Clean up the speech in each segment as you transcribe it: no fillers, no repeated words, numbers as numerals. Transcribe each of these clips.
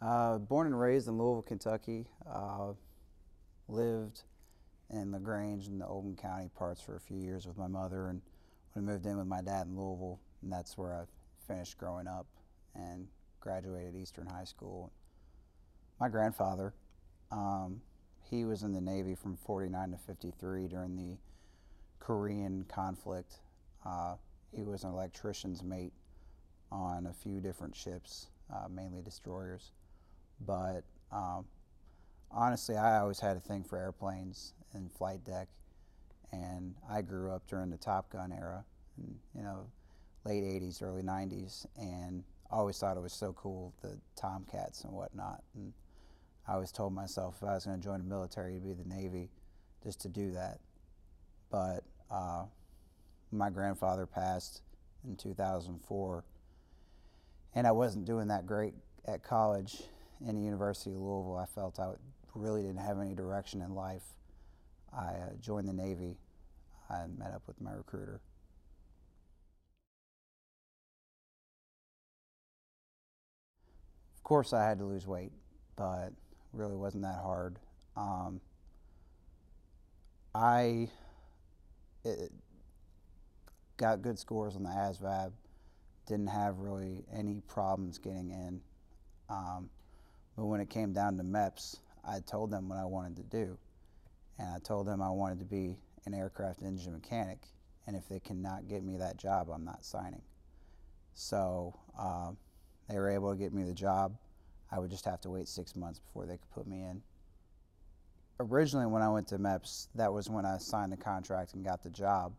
Born and raised in Louisville, Kentucky. Lived in LaGrange and the Oldham County parts for a few years with my mother, and when I moved in with my dad in Louisville, and that's where I finished growing up and graduated Eastern High School. My grandfather, he was in the Navy from 49 to 53 during the Korean conflict. He was an electrician's mate on a few different ships, mainly destroyers. But honestly, I always had a thing for airplanes and flight deck, and I grew up during the Top Gun era, and, you know, late 80s, early 90s, and I always thought it was so cool, the Tomcats and whatnot. And I always told myself if I was going to join the military, it'd be the Navy, just to do that. But my grandfather passed in 2004, and I wasn't doing that great at college. In the University of Louisville, I felt I really didn't have any direction in life. I joined the Navy. I met up with my recruiter. Of course, I had to lose weight, but it really wasn't that hard. I got good scores on the ASVAB, didn't have really any problems getting in. But when it came down to MEPS, I told them what I wanted to do. And I told them I wanted to be an aircraft engine mechanic, and if they cannot get me that job, I'm not signing. So they were able to get me the job. I would just have to wait 6 months before they could put me in. Originally, when I went to MEPS, that was when I signed the contract and got the job.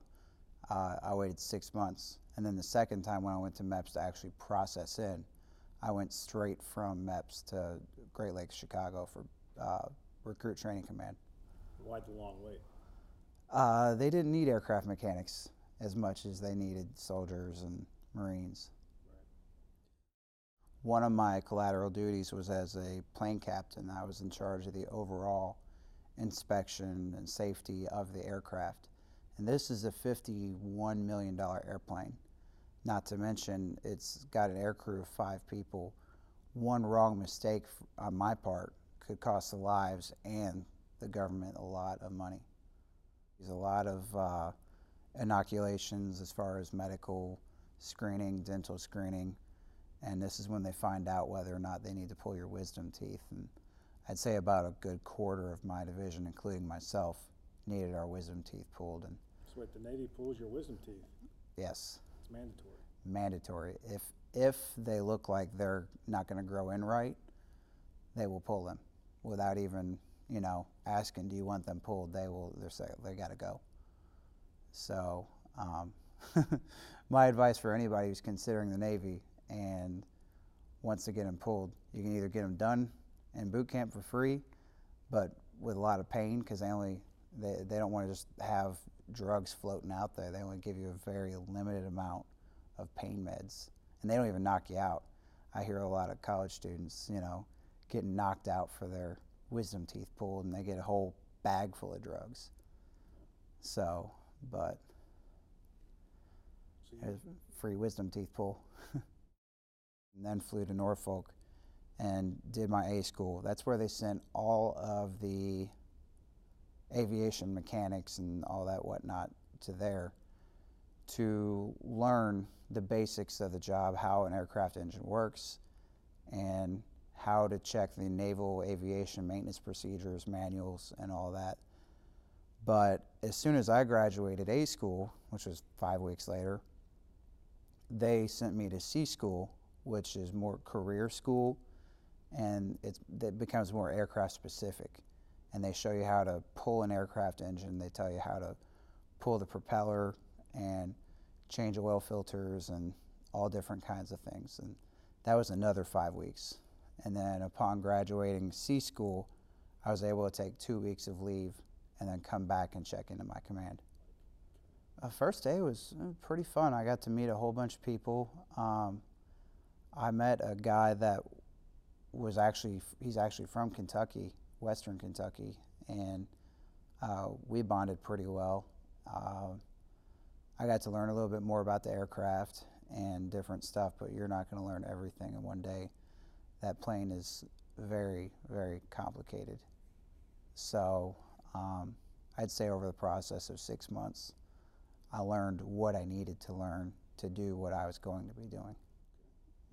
I waited 6 months. And then the second time when I went to MEPS to actually process in, I went straight from MEPS to Great Lakes, Chicago for Recruit Training Command. Why the long wait? They didn't need aircraft mechanics as much as they needed soldiers and Marines. Right. One of my collateral duties was as a plane captain. I was in charge of the overall inspection and safety of the aircraft. And this is a $51 million airplane. Not to mention, it's got an air crew of 5 people. One wrong mistake on my part could cost the lives and the government a lot of money. There's a lot of inoculations as far as medical screening, dental screening, and this is when they find out whether or not they need to pull your wisdom teeth. And I'd say about a good quarter of my division, including myself, needed our wisdom teeth pulled. And so wait, the Navy pulls your wisdom teeth? Yes. It's mandatory? Mandatory. If they look like they're not going to grow in right, they will pull them without even, you know, asking, do you want them pulled? They will, they're saying, they got to go. So my advice for anybody who's considering the Navy and wants to get them pulled, you can either get them done in boot camp for free, but with a lot of pain, because they don't want to just have drugs floating out there. They only give you a very limited amount of pain meds, and they don't even knock you out. I hear a lot of college students, you know, getting knocked out for their wisdom teeth pulled, and they get a whole bag full of drugs. So, but there's free wisdom teeth pull. And then flew to Norfolk and did my A school. That's where they sent all of the aviation mechanics and all that whatnot to there to learn the basics of the job, how an aircraft engine works, and how to check the naval aviation maintenance procedures, manuals, and all that. But as soon as I graduated A school, which was 5 weeks later, they sent me to C school, which is more career school, and it becomes more aircraft specific. And they show you how to pull an aircraft engine. They tell you how to pull the propeller and change oil filters and all different kinds of things. And that was another 5 weeks. And then upon graduating C school, I was able to take 2 weeks of leave and then come back and check into my command. The first day was pretty fun. I got to meet a whole bunch of people. I met a guy that was he's actually from Kentucky, Western Kentucky, and we bonded pretty well. I got to learn a little bit more about the aircraft and different stuff, but you're not going to learn everything in one day. that plane is very, very complicated. So I'd say over the process of 6 months, I learned what I needed to learn to do what I was going to be doing.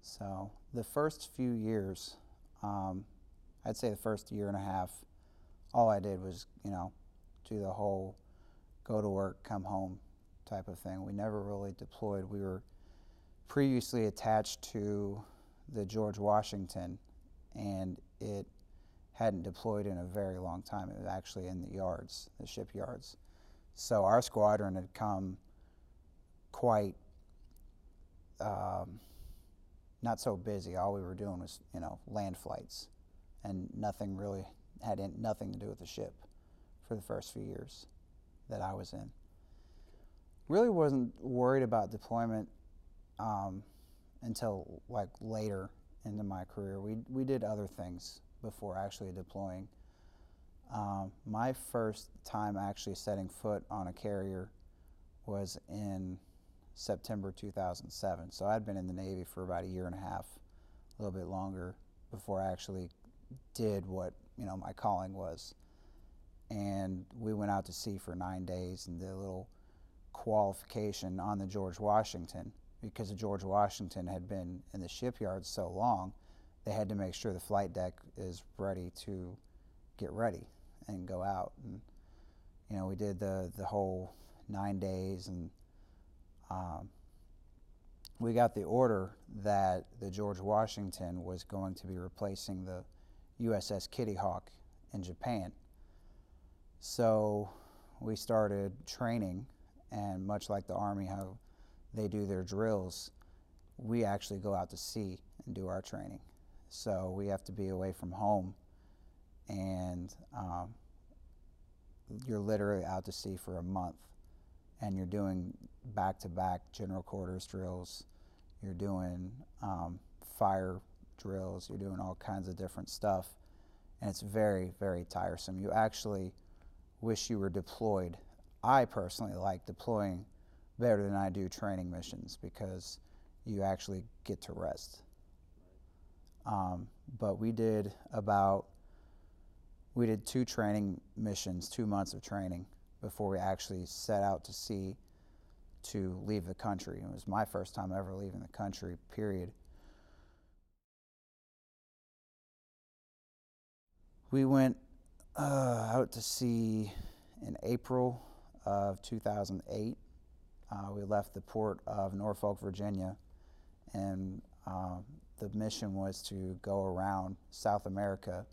So the first few years, I'd say the first year and a half, all I did was, you know, do the whole go to work, come home type of thing. We never really deployed. We were previously attached to the George Washington, and it hadn't deployed in a very long time. It was actually in the yards, the shipyards. So our squadron had come quite not so busy. All we were doing was, you know, land flights, and nothing really had nothing to do with the ship for the first few years that I was in. Really wasn't worried about deployment until like later into my career. We did other things before actually deploying. My first time actually setting foot on a carrier was in September 2007. So I'd been in the Navy for about a year and a half, a little bit longer, before I actually did what, you know, my calling was. And we went out to sea for 9 days and did a little qualification on the George Washington, because the George Washington had been in the shipyard so long, they had to make sure the flight deck is ready to get ready and go out. And, you know, we did the whole 9 days, and we got the order that the George Washington was going to be replacing the USS Kitty Hawk in Japan. So we started training, and much like the Army, how they do their drills, we actually go out to sea and do our training. So we have to be away from home, and you're literally out to sea for a month, and you're doing back-to-back general quarters drills, you're doing fire drills, you're doing all kinds of different stuff, and it's very, very tiresome. You actually wish you were deployed. I personally like deploying better than I do training missions, because you actually get to rest. But we did 2 training missions, 2 months of training, before we actually set out to sea to leave the country. It was my first time ever leaving the country, period. We went out to sea in April of 2008. We left the port of Norfolk, Virginia, and the mission was to go around South America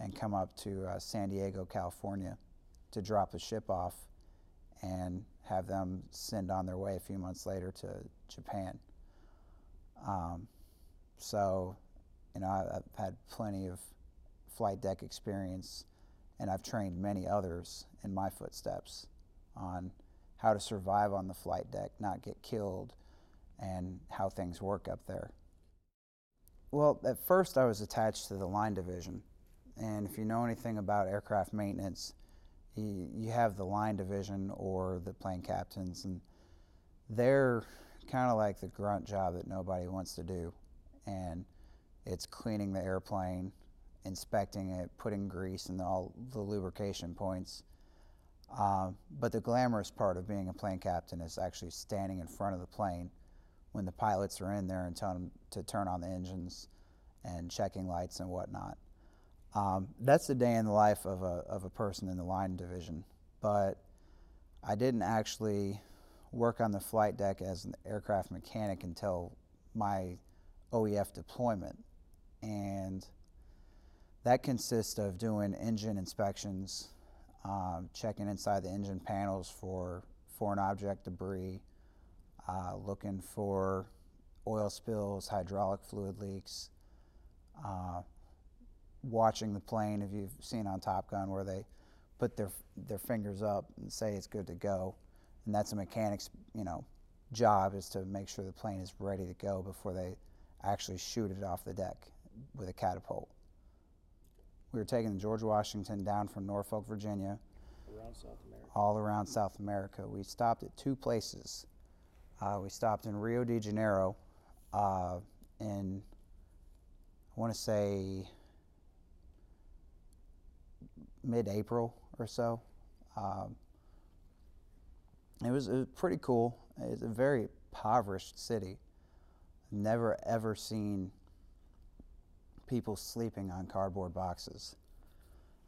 and come up to San Diego, California, to drop the ship off and have them send on their way a few months later to Japan. So, you know, I've had plenty of flight deck experience, and I've trained many others in my footsteps on how to survive on the flight deck, not get killed, and how things work up there. Well, at first I was attached to the line division. And if you know anything about aircraft maintenance, you have the line division or the plane captains, and they're kind of like the grunt job that nobody wants to do. And it's cleaning the airplane, inspecting it, putting grease in all the lubrication points. But the glamorous part of being a plane captain is actually standing in front of the plane when the pilots are in there and telling them to turn on the engines and checking lights and whatnot. That's the day in the life of a person in the line division. But I didn't actually work on the flight deck as an aircraft mechanic until my OEF deployment. And that consists of doing engine inspections, checking inside the engine panels for foreign object debris, looking for oil spills, hydraulic fluid leaks, watching the plane. If you've seen on Top Gun where they put their fingers up and say it's good to go, and that's a mechanic's, you know, job, is to make sure the plane is ready to go before they actually shoot it off the deck with a catapult. We were taking the George Washington down from Norfolk, Virginia, around South America. All around South America. We stopped at 2 places. We stopped in Rio de Janeiro in I want to say mid-April or so. It was pretty cool. It's a very impoverished city. Never ever seen people sleeping on cardboard boxes.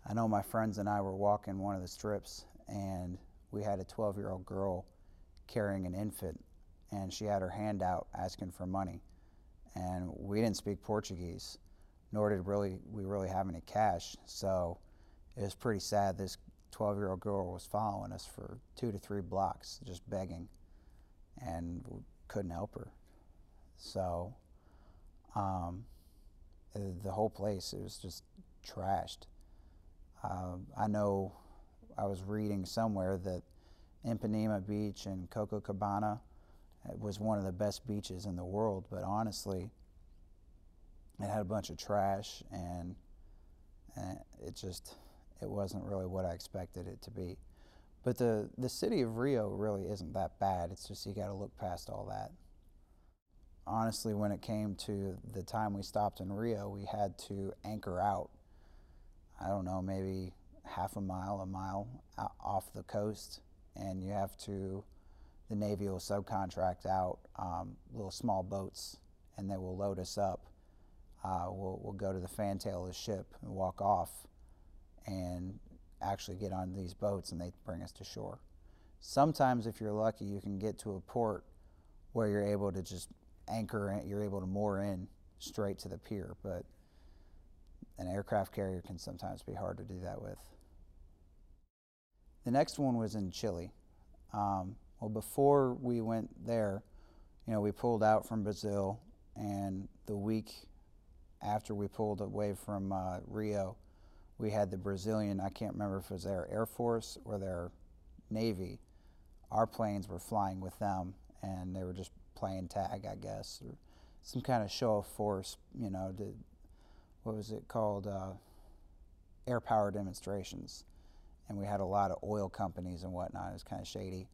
I know my friends and I were walking one of the strips, and we had a 12-year-old girl carrying an infant, and she had her hand out asking for money. And we didn't speak Portuguese, nor did we really have any cash. So it was pretty sad. This 12-year-old girl was following us for 2 to 3 blocks, just begging, and we couldn't help her. So the whole place, it was just trashed. I know I was reading somewhere that Ipanema Beach and Copacabana was one of the best beaches in the world, but honestly, it had a bunch of trash, and it wasn't really what I expected it to be. But the city of Rio really isn't that bad. It's just you got to look past all that. Honestly, when it came to the time we stopped in Rio, we had to anchor out, I don't know, maybe half a mile off the coast, and you have to, the Navy will subcontract out little small boats, and they will load us up. We'll go to the fantail of the ship and walk off and actually get on these boats, and they bring us to shore. Sometimes, if you're lucky, you can get to a port where you're able to just anchor in, you're able to moor in straight to the pier, but an aircraft carrier can sometimes be hard to do that with. The next one was in Chile. Well, before we went there, you know, we pulled out from Brazil, and the week after we pulled away from Rio, we had the Brazilian, I can't remember if it was their Air Force or their Navy, our planes were flying with them, and they were just playing tag, I guess, or some kind of show of force, you know, what was it called, air power demonstrations. And we had a lot of oil companies and whatnot, it was kind of shady,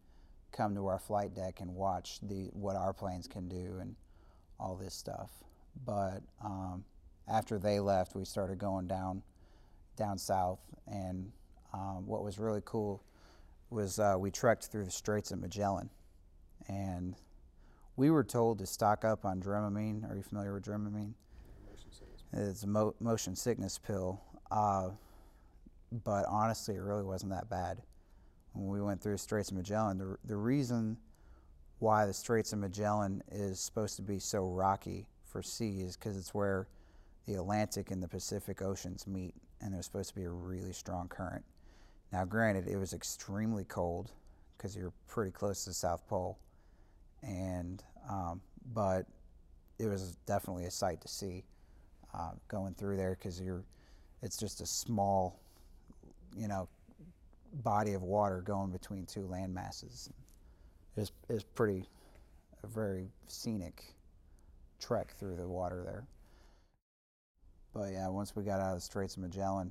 come to our flight deck and watch what our planes can do and all this stuff. But after they left, we started going down south, and what was really cool was we trekked through the Straits of Magellan. And we were told to stock up on Dramamine. Are you familiar with Dramamine? It's a motion sickness pill, but honestly, it really wasn't that bad. When we went through Straits of Magellan, the reason why the Straits of Magellan is supposed to be so rocky for sea is because it's where the Atlantic and the Pacific Oceans meet, and there's supposed to be a really strong current. Now, granted, it was extremely cold because you're pretty close to the South Pole, and but it was definitely a sight to see. Going through there, because it's just a small, you know, body of water going between two land masses. It's pretty, a very scenic trek through the water there. But yeah, once we got out of the Straits of Magellan,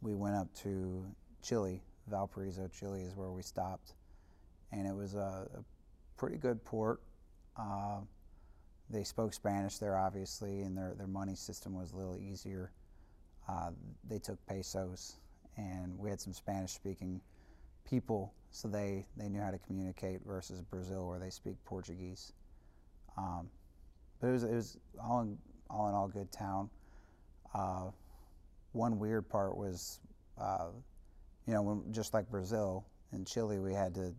we went up to Chile. Valparaiso, Chile is where we stopped, and it was a pretty good port. They spoke Spanish there, obviously, and their money system was a little easier. They took pesos, and we had some Spanish-speaking people, so they knew how to communicate versus Brazil, where they speak Portuguese. But it was all in all good town. One weird part was, you know, just like Brazil and Chile, we had to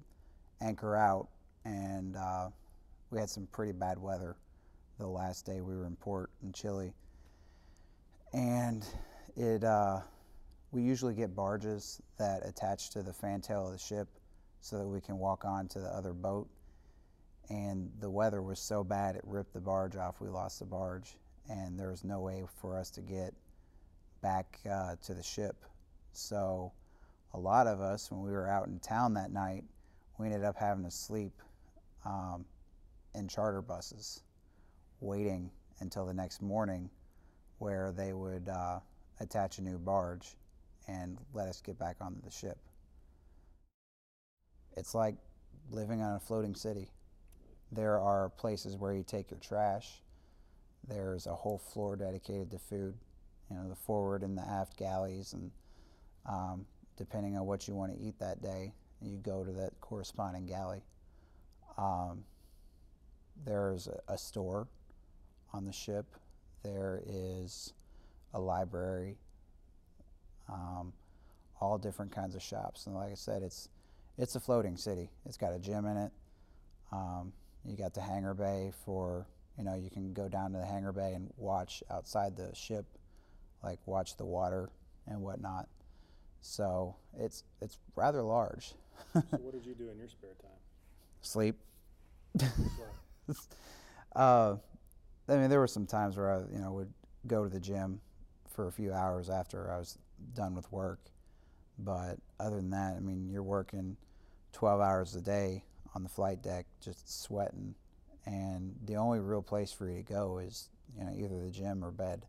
anchor out, and we had some pretty bad weather the last day we were in port in Chile. And we usually get barges that attach to the fantail of the ship so that we can walk on to the other boat. And the weather was so bad, it ripped the barge off. We lost the barge, and there was no way for us to get back to the ship. So a lot of us, when we were out in town that night, we ended up having to sleep in charter buses, waiting until the next morning, where they would attach a new barge and let us get back onto the ship. It's like living on a floating city. There are places where you take your trash. There's a whole floor dedicated to food, you know, the forward and the aft galleys, and depending on what you want to eat that day, you go to that corresponding galley. There's a store on the ship. There is a library, all different kinds of shops. And like I said, it's a floating city. It's got a gym in it. You got the hangar bay for, you know, you can go down to the hangar bay and watch outside the ship, like watch the water and whatnot. So it's rather large. So what did you do in your spare time? Sleep. I mean, there were some times where I, you know, would go to the gym for a few hours after I was done with work. But other than that, I mean, you're working 12 hours a day on the flight deck, just sweating. And the only real place for you to go is, you know, either the gym or bed,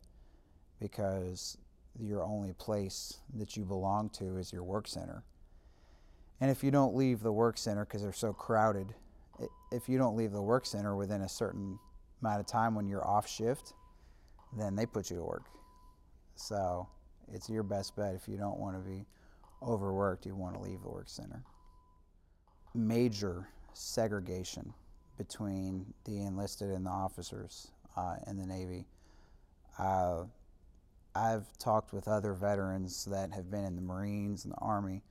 because your only place that you belong to is your work center. And if you don't leave the work center, because they're so crowded, if you don't leave the work center within a certain amount of time when you're off shift, then they put you to work. So it's your best bet. If you don't want to be overworked, you want to leave the work center. Major segregation between the enlisted and the officers in the Navy. I've talked with other veterans that have been in the Marines and the Army,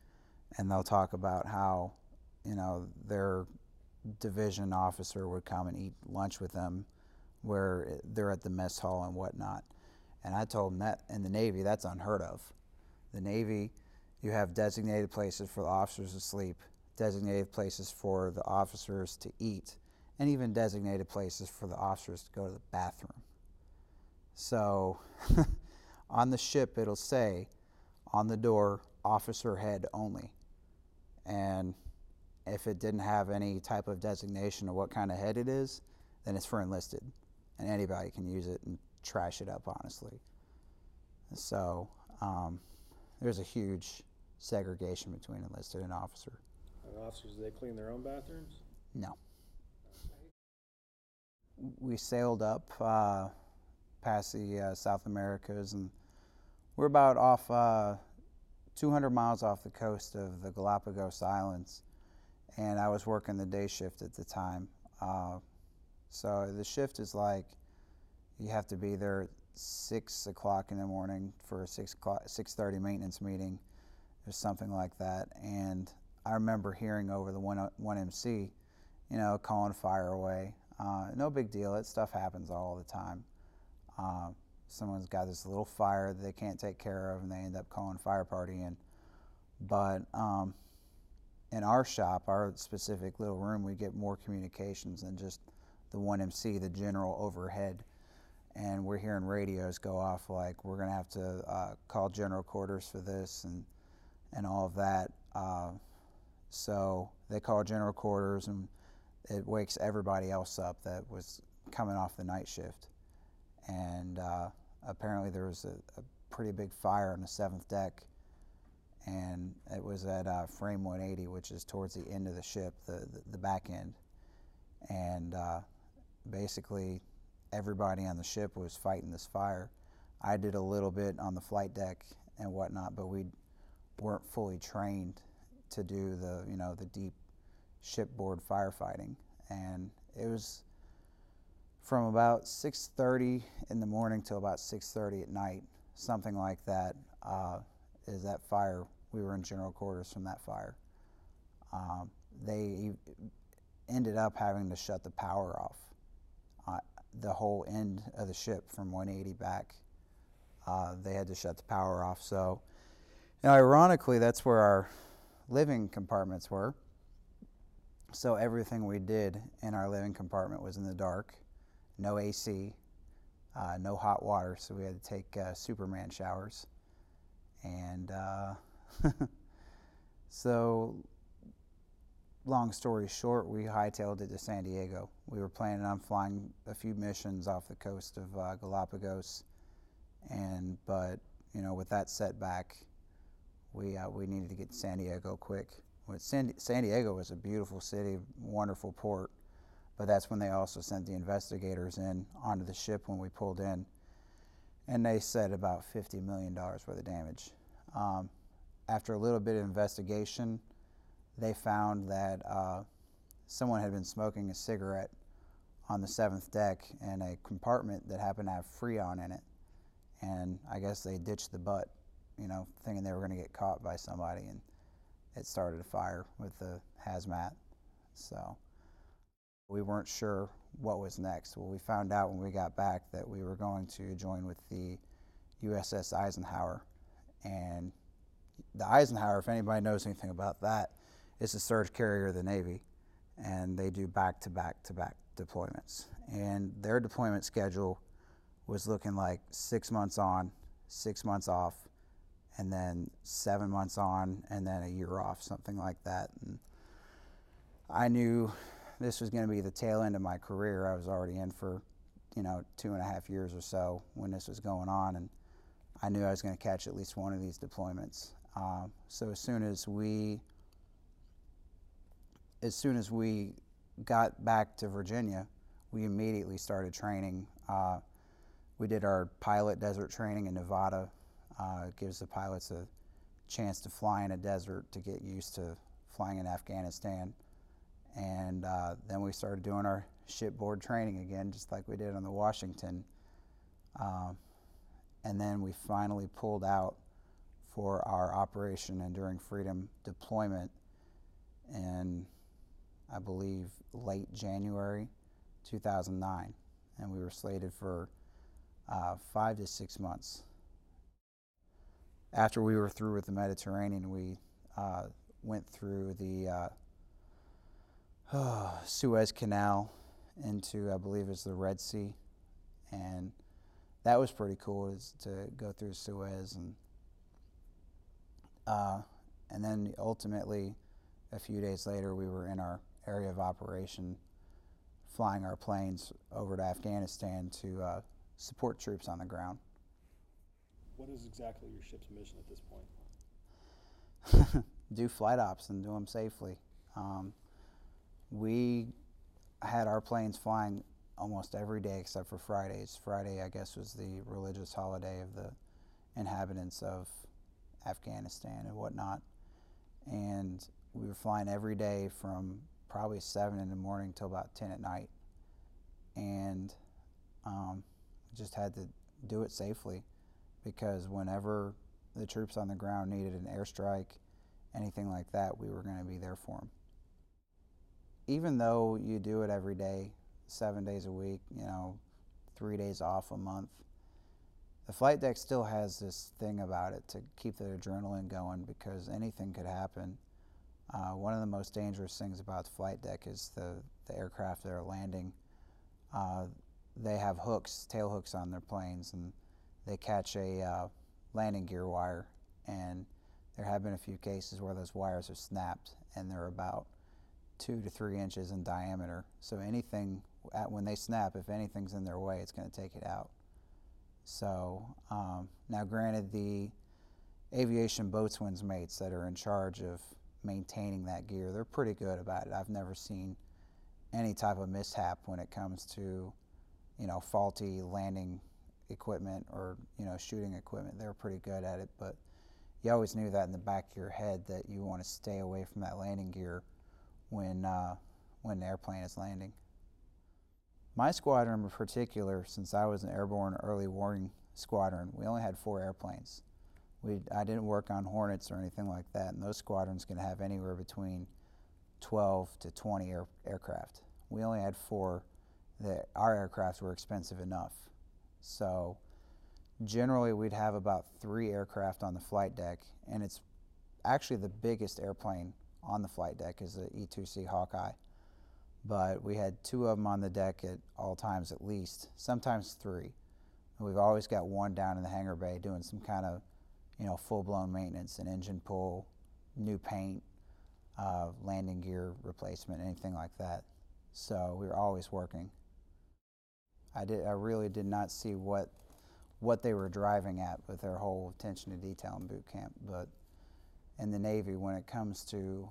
and they'll talk about how, you know, their division officer would come and eat lunch with them where they're at the mess hall and whatnot. And I told them that in the Navy, that's unheard of. The Navy, you have designated places for the officers to sleep, designated places for the officers to eat, and even designated places for the officers to go to the bathroom. So on the ship, it'll say on the door, officer head only. And if it didn't have any type of designation of what kind of head it is, then it's for enlisted, and anybody can use it and trash it up, honestly. So there's a huge segregation between enlisted and officer. And officers, do they clean their own bathrooms? No. We sailed up past the South Americas, and we're about off 200 miles off the coast of the Galapagos Islands, and I was working the day shift at the time. So the shift is like, you have to be there at 6 o'clock in the morning for a 6:30 maintenance meeting or something like that. And I remember hearing over the 1MC, you know, calling fire away. No big deal, that stuff happens all the time. Someone's got this little fire that they can't take care of, and they end up calling fire party in. But in our shop, our specific little room, we get more communications than just the 1MC, the general overhead. And we're hearing radios go off like, we're going to have to call general quarters for this and all of that. So they call general quarters, and it wakes everybody else up that was coming off the night shift. And apparently there was a pretty big fire on the 7th deck, and it was at frame 180, which is towards the end of the ship, the back end. And basically everybody on the ship was fighting this fire. I did a little bit on the flight deck and whatnot, but we weren't fully trained to do the, you know, the deep shipboard firefighting. And it was from about 6:30 in the morning till about 6:30 at night, something like that, is that fire. We were in general quarters from that fire. They ended up having to shut the power off. The whole end of the ship from 180 back, they had to shut the power off. So, you know, ironically, that's where our living compartments were. So everything we did in our living compartment was in the dark, no AC, no hot water. So we had to take Superman showers. And so long story short, we hightailed it to San Diego. We were planning on flying a few missions off the coast of Galapagos, but you know, with that setback, we needed to get to San Diego quick. San Diego was a beautiful city, wonderful port. But that's when they also sent the investigators in onto the ship when we pulled in. And they said about $50 million worth of damage. After a little bit of investigation, they found that someone had been smoking a cigarette on the 7th deck in a compartment that happened to have Freon in it. And I guess they ditched the butt, you know, thinking they were going to get caught by somebody. And it started a fire with the hazmat. So we weren't sure what was next. Well, we found out when we got back that we were going to join with the USS Eisenhower. And the Eisenhower, if anybody knows anything about that, is a surge carrier of the Navy. And they do back-to-back-to-back deployments. And their deployment schedule was looking like 6 months on, 6 months off, and then 7 months on, and then a year off, something like that. And I knew this was going to be the tail end of my career. I was already in for, 2.5 years or so when this was going on, and I knew I was going to catch at least one of these deployments. So as soon as we got back to Virginia, we immediately started training. We did our pilot desert training in Nevada. It gives the pilots a chance to fly in a desert to get used to flying in Afghanistan. And then we started doing our shipboard training again, just like we did on the Washington. And then we finally pulled out for our Operation Enduring Freedom deployment in, I believe, late January 2009. And we were slated for 5 to 6 months. After we were through with the Mediterranean, we went through the Suez Canal into, I believe, it's the Red Sea, and that was pretty cool to go through Suez, and then ultimately, a few days later, we were in our area of operation, flying our planes over to Afghanistan to support troops on the ground. What is exactly your ship's mission at this point? Do flight ops and do them safely. We had our planes flying almost every day except for Fridays. Friday, I guess, was the religious holiday of the inhabitants of Afghanistan and whatnot. And we were flying every day from probably 7 in the morning till about 10 at night. And just had to do it safely, because whenever the troops on the ground needed an airstrike, anything like that, we were going to be there for them. Even though you do it every day, 7 days a week, 3 days off a month, the flight deck still has this thing about it to keep the adrenaline going, because anything could happen. One of the most dangerous things about the flight deck is the aircraft that are landing. They have hooks, tail hooks on their planes, and they catch a landing gear wire. And there have been a few cases where those wires are snapped, and they're about 2 to 3 inches in diameter. So anything, when they snap, if anything's in their way, it's going to take it out. So now granted, the aviation boatswain's mates that are in charge of maintaining that gear, they're pretty good about it. I've never seen any type of mishap when it comes to, faulty landing equipment or, shooting equipment. They're pretty good at it, but you always knew that in the back of your head that you want to stay away from that landing gear when the airplane is landing. My squadron in particular, since I was an airborne early warning squadron, we only had 4 airplanes. I didn't work on Hornets or anything like that, and those squadrons can have anywhere between 12 to 20 aircraft. We only had 4. Our aircraft were expensive enough. So generally we'd have about 3 aircraft on the flight deck, and it's actually the biggest airplane on the flight deck is the E2C Hawkeye. But we had 2 of them on the deck at all times at least, sometimes 3. And we've always got 1 down in the hangar bay doing some kind of, full-blown maintenance, an engine pull, new paint, landing gear replacement, anything like that. So we were always working. I really did not see what they were driving at with their whole attention to detail in boot camp, but in the Navy, when it comes to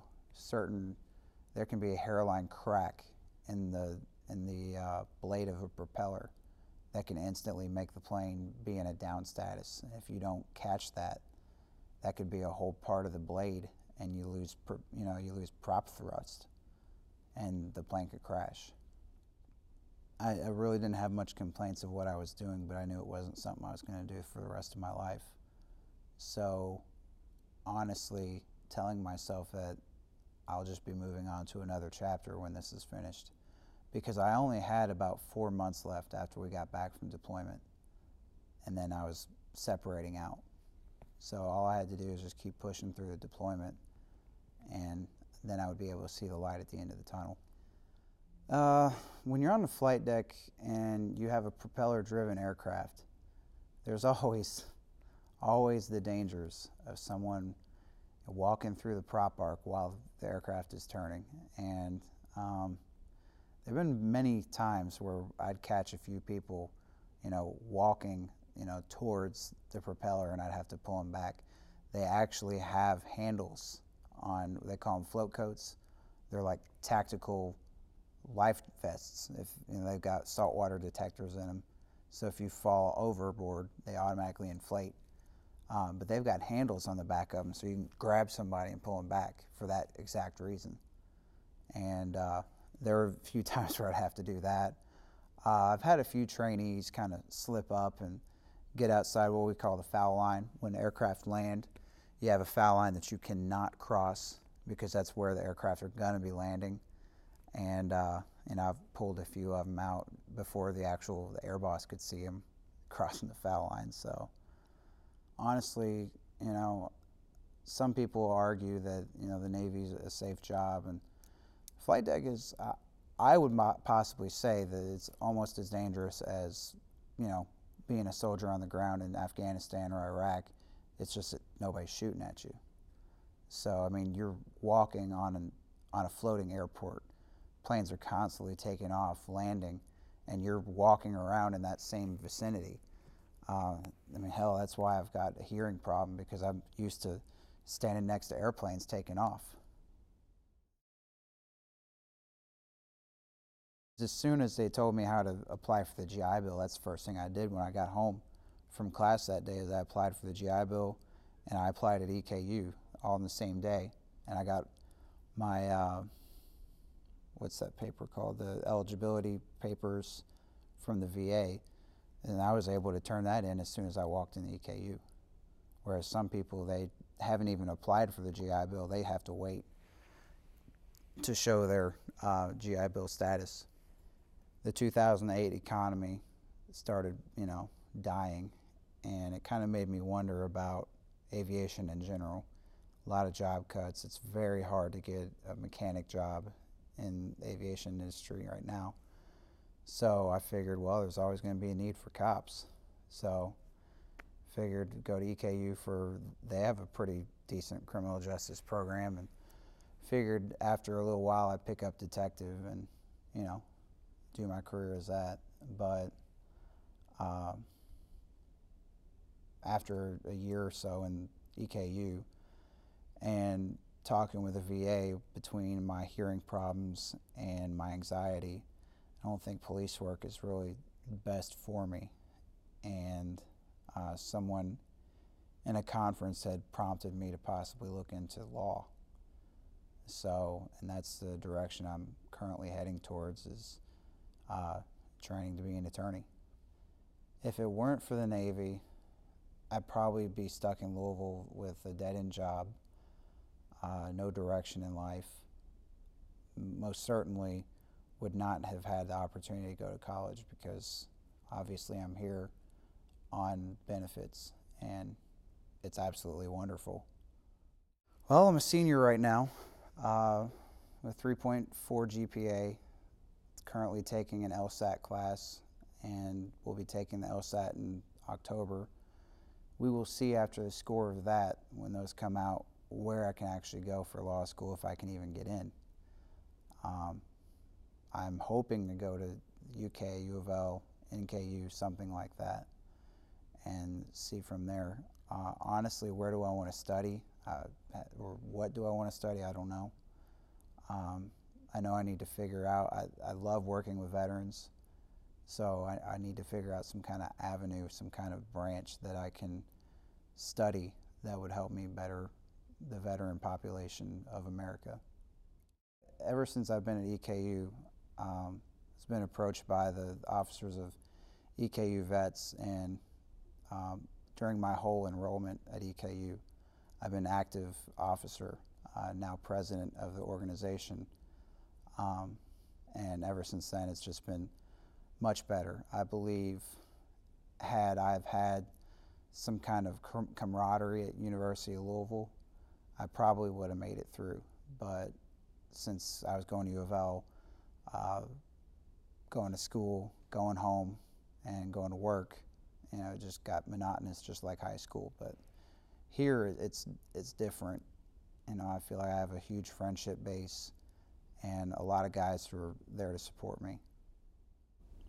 there can be a hairline crack in the in the blade of a propeller that can instantly make the plane be in a down status. And if you don't catch that, that could be a whole part of the blade, and you lose, you lose prop thrust, and the plane could crash. I really didn't have much complaints of what I was doing, but I knew it wasn't something I was going to do for the rest of my life. So, honestly, telling myself that I'll just be moving on to another chapter when this is finished, because I only had about 4 months left after we got back from deployment, and then I was separating out. So all I had to do was just keep pushing through the deployment, and then I would be able to see the light at the end of the tunnel. When you're on the flight deck and you have a propeller-driven aircraft, there's always the dangers of someone walking through the prop arc while the aircraft is turning. And there have been many times where I'd catch a few people, walking, towards the propeller, and I'd have to pull them back. They actually have handles on, they call them float coats. They're like tactical life vests. If they've got saltwater detectors in them, so if you fall overboard, they automatically inflate. But they've got handles on the back of them, so you can grab somebody and pull them back for that exact reason. And there were a few times where I'd have to do that. I've had a few trainees kind of slip up and get outside what we call the foul line. When aircraft land, you have a foul line that you cannot cross because that's where the aircraft are going to be landing. And I've pulled a few of them out before the air boss could see them crossing the foul line. So honestly, some people argue that, the Navy's a safe job, and flight deck is, I would possibly say that it's almost as dangerous as, being a soldier on the ground in Afghanistan or Iraq. It's just that nobody's shooting at you. So, you're walking on a floating airport. Planes are constantly taking off, landing, and you're walking around in that same vicinity. Hell, that's why I've got a hearing problem, because I'm used to standing next to airplanes taking off. As soon as they told me how to apply for the GI Bill, that's the first thing I did when I got home from class that day, is I applied for the GI Bill, and I applied at EKU all on the same day. And I got my, what's that paper called? The eligibility papers from the VA. And I was able to turn that in as soon as I walked in the EKU. Whereas some people, they haven't even applied for the GI Bill. They have to wait to show their GI Bill status. The 2008 economy started, dying, and it kind of made me wonder about aviation in general. A lot of job cuts. It's very hard to get a mechanic job in the aviation industry right now. So I figured, well, there's always going to be a need for cops. So figured go to EKU they have a pretty decent criminal justice program, and figured after a little while I'd pick up detective and, do my career as that. But after a year or so in EKU and talking with the VA, between my hearing problems and my anxiety, I don't think police work is really best for me. And someone in a conference had prompted me to possibly look into law. So, and that's the direction I'm currently heading towards, is training to be an attorney. If it weren't for the Navy, I'd probably be stuck in Louisville with a dead-end job, no direction in life. Most certainly would not have had the opportunity to go to college, because obviously I'm here on benefits, and it's absolutely wonderful. Well, I'm a senior right now with 3.4 GPA, currently taking an LSAT class, and we'll be taking the LSAT in October. We will see after the score of that, when those come out, where I can actually go for law school, if I can even get in. I'm hoping to go to UK, UofL, NKU, something like that, and see from there. Honestly, where do I want to study? Or what do I want to study? I don't know. I know I need to figure out, I love working with veterans, so I need to figure out some kind of avenue, some kind of branch that I can study that would help me better the veteran population of America. Ever since I've been at EKU, it's been approached by the officers of EKU vets, and during my whole enrollment at EKU, I've been active officer, now president of the organization. And ever since then, it's just been much better. I believe had I've had some kind of camaraderie at University of Louisville, I probably would have made it through. But since I was going to UofL, going to school, going home, and going to work, you know, it just got monotonous, just like high school. But here, it's different. You know, I feel like I have a huge friendship base, and a lot of guys who are there to support me.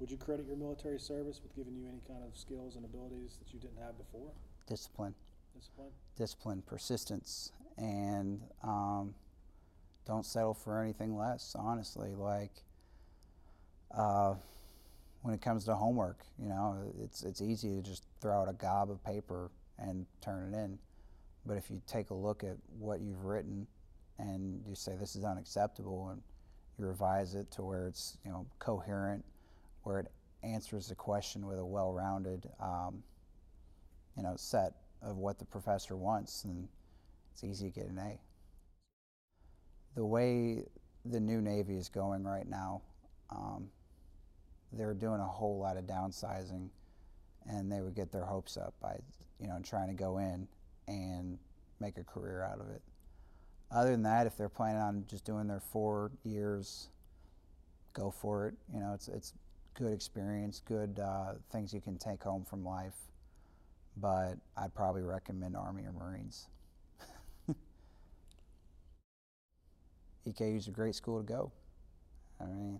Would you credit your military service with giving you any kind of skills and abilities that you didn't have before? Discipline. Discipline? Discipline, persistence, and don't settle for anything less, honestly. Like, when it comes to homework, you know, it's easy to just throw out a gob of paper and turn it in. But if you take a look at what you've written and you say this is unacceptable, and you revise it to where it's, you know, coherent, where it answers the question with a well-rounded, you know, set of what the professor wants, and it's easy to get an A. The way the new Navy is going right now, they're doing a whole lot of downsizing, and they would get their hopes up by, you know, trying to go in and make a career out of it. Other than that, if they're planning on just doing their 4 years, go for it. You know, it's good experience, good things you can take home from life. But I'd probably recommend Army or Marines. EKU's a great school to go. I mean,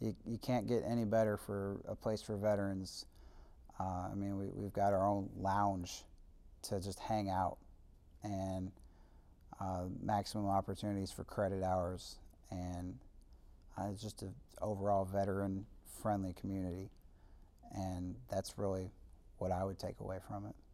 you can't get any better for a place for veterans. I mean, we've got our own lounge to just hang out, and maximum opportunities for credit hours, and it's just an overall veteran-friendly community, and that's really what I would take away from it.